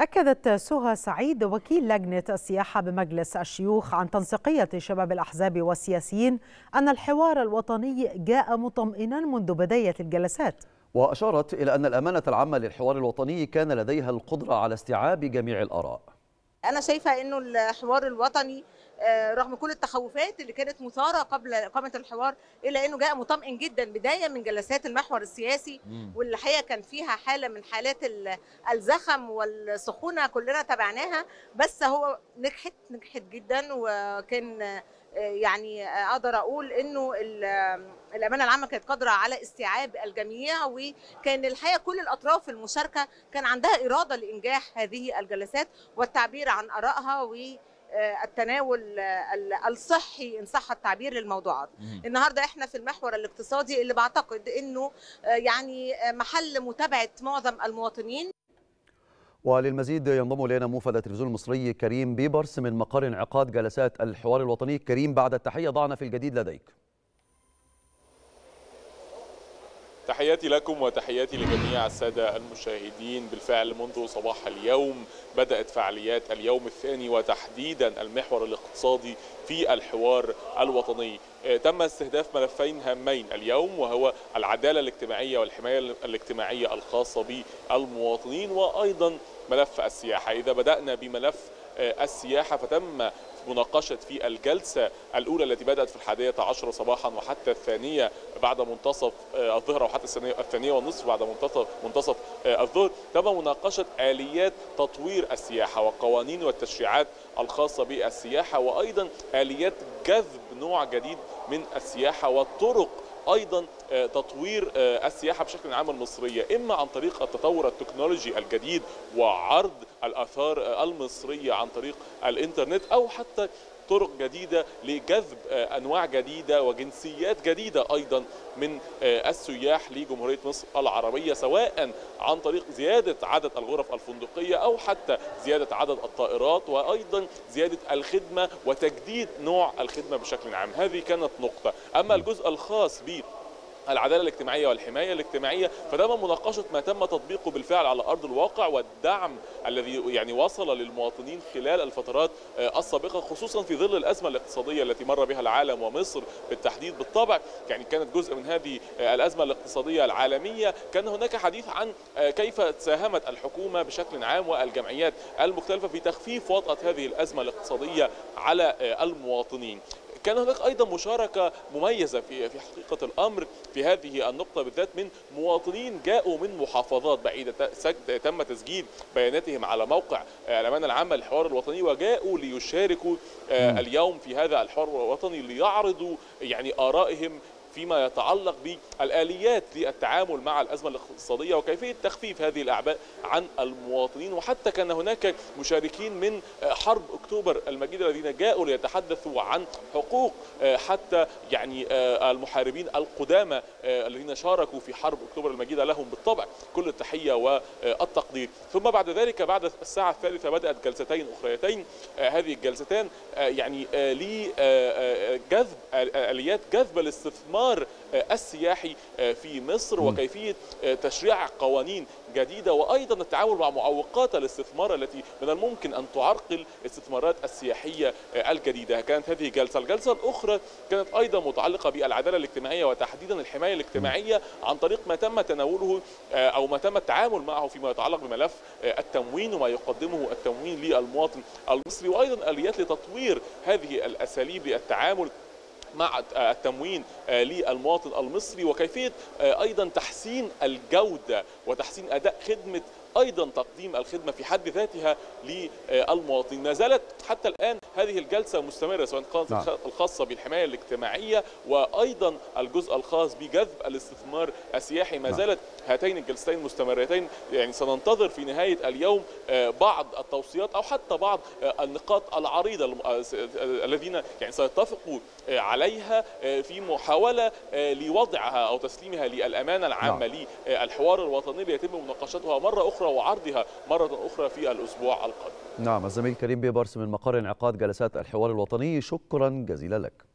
أكدت سهى سعيد وكيل لجنة السياحة بمجلس الشيوخ عن تنسيقية شباب الأحزاب والسياسيين أن الحوار الوطني جاء مطمئنا منذ بداية الجلسات. وأشارت إلى أن الأمانة العامة للحوار الوطني كان لديها القدرة على استيعاب جميع الآراء. أنا شايفة أنه الحوار الوطني رغم كل التخوفات اللي كانت مثارة قبل إقامة الحوار إلا أنه جاء مطمئن جدا بداية من جلسات المحور السياسي، واللي الحقيقة كان فيها حالة من حالات الزخم والسخونة كلنا تبعناها، بس هو نجحت جدا، وكان يعني أقدر أقول أنه الأمانة العامة كانت قادرة على استيعاب الجميع، وكان الحقيقة كل الأطراف المشاركة كان عندها إرادة لإنجاح هذه الجلسات والتعبير عن آرائها والتناول الصحي إن صح التعبير للموضوعات. النهارده احنا في المحور الاقتصادي اللي بعتقد أنه يعني محل متابعة معظم المواطنين. وللمزيد ينضم الينا موفد التلفزيون المصري كريم بيبرس من مقر انعقاد جلسات الحوار الوطني. كريم، بعد التحيه ضعنا في الجديد لديك. تحياتي لكم وتحياتي لجميع السادة المشاهدين. بالفعل منذ صباح اليوم بدأت فعاليات اليوم الثاني وتحديدا المحور الاقتصادي في الحوار الوطني. تم استهداف ملفين هامين اليوم، وهو العدالة الاجتماعية والحماية الاجتماعية الخاصة بالمواطنين، وأيضا ملف السياحة. إذا بدأنا بملف السياحة، فتم مناقشة في الجلسة الأولى التي بدأت في 11 صباحا وحتى الثانية بعد منتصف الظهر، وحتى الثانية والنصف بعد منتصف الظهر، تم مناقشة آليات تطوير السياحة والقوانين والتشريعات الخاصة بالسياحة، وأيضا آليات جذب نوع جديد من السياحة والطرق أيضا تطوير السياحة بشكل عام المصرية، إما عن طريق التطور التكنولوجي الجديد وعرض الآثار المصرية عن طريق الإنترنت، أو حتى طرق جديدة لجذب أنواع جديدة وجنسيات جديدة أيضا من السياح لجمهورية مصر العربية، سواء عن طريق زيادة عدد الغرف الفندقية أو حتى زيادة عدد الطائرات، وأيضا زيادة الخدمة وتجديد نوع الخدمة بشكل عام. هذه كانت نقطة. أما الجزء الخاص ب العدالة الاجتماعية والحماية الاجتماعية، فتم مناقشة ما تم تطبيقه بالفعل على أرض الواقع والدعم الذي يعني وصل للمواطنين خلال الفترات السابقة، خصوصا في ظل الأزمة الاقتصادية التي مر بها العالم ومصر بالتحديد. بالطبع يعني كانت جزء من هذه الأزمة الاقتصادية العالمية، كان هناك حديث عن كيف ساهمت الحكومة بشكل عام والجمعيات المختلفة في تخفيف وطأة هذه الأزمة الاقتصادية على المواطنين. كان هناك أيضا مشاركة مميزة في حقيقة الأمر في هذه النقطة بالذات من مواطنين جاءوا من محافظات بعيدة، تم تسجيل بياناتهم على موقع الأمانة العامة للحوار الوطني، وجاءوا ليشاركوا اليوم في هذا الحوار الوطني ليعرضوا يعني آرائهم فيما يتعلق بالآليات للتعامل مع الأزمة الاقتصادية وكيفية تخفيف هذه الأعباء عن المواطنين. وحتى كان هناك مشاركين من حرب أكتوبر المجيدة الذين جاءوا ليتحدثوا عن حقوق حتى يعني المحاربين القدامى الذين شاركوا في حرب أكتوبر المجيدة، لهم بالطبع كل التحية والتقدير. ثم بعد ذلك بعد الساعة 3 بدأت جلستين أخريتين، هذه الجلستان يعني لجذب آليات جذب الاستثمار السياحي في مصر وكيفية تشريع قوانين جديدة، وأيضا التعامل مع معوقات الاستثمار التي من الممكن أن تعرقل استثمارات السياحية الجديدة. كانت هذه جلسة. الجلسة الأخرى كانت أيضا متعلقة بالعدالة الاجتماعية وتحديدا الحماية الاجتماعية عن طريق ما تم تناوله أو ما تم التعامل معه فيما يتعلق بملف التموين وما يقدمه التموين للمواطن المصري، وأيضا آليات لتطوير هذه الأساليب للتعامل مع التموين للمواطن المصري وكيفية أيضا تحسين الجودة وتحسين أداء خدمة، أيضا تقديم الخدمة في حد ذاتها للمواطنين. ما زالت حتى الآن هذه الجلسة مستمرة، سواء كانت الخاصة بالحماية الاجتماعية وأيضا الجزء الخاص بجذب الاستثمار السياحي. ما زالت هاتين الجلستين مستمرتين. يعني سننتظر في نهاية اليوم بعض التوصيات أو حتى بعض النقاط العريضة الذين يعني سيتفقوا عليها في محاولة لوضعها أو تسليمها للأمانة العامة للحوار الوطني ليتم مناقشتها مرة أخرى وعرضها مرة أخرى في الأسبوع القادم. نعم، الزميل كريم بيبرس من مقر انعقاد جلسات الحوار الوطني، شكرا جزيلا لك.